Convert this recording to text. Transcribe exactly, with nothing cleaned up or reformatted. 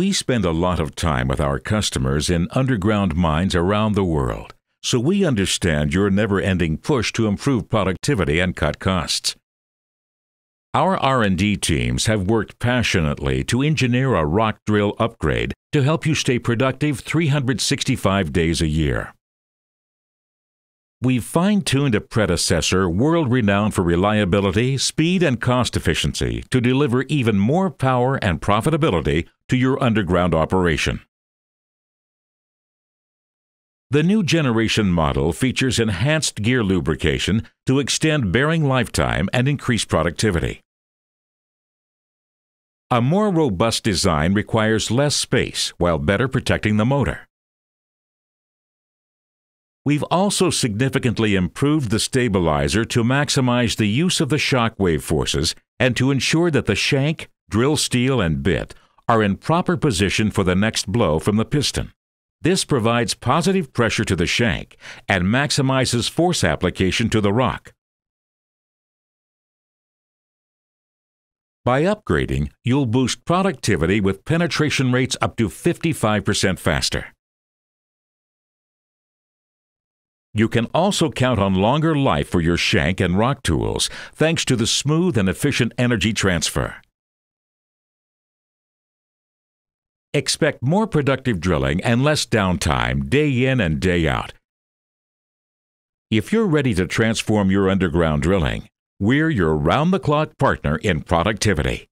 We spend a lot of time with our customers in underground mines around the world, so we understand your never-ending push to improve productivity and cut costs. Our R and D teams have worked passionately to engineer a rock drill upgrade to help you stay productive three hundred sixty-five days a year. We've fine-tuned a predecessor world-renowned for reliability, speed, and cost efficiency to deliver even more power and profitability to your underground operation. The new generation model features enhanced gear lubrication to extend bearing lifetime and increase productivity. A more robust design requires less space while better protecting the motor. We've also significantly improved the stabilizer to maximize the use of the shockwave forces and to ensure that the shank, drill steel, and bit are in proper position for the next blow from the piston. This provides positive pressure to the shank and maximizes force application to the rock. By upgrading, you'll boost productivity with penetration rates up to fifty-five percent faster. You can also count on longer life for your shank and rock tools, thanks to the smooth and efficient energy transfer. Expect more productive drilling and less downtime day in and day out. If you're ready to transform your underground drilling, we're your round-the-clock partner in productivity.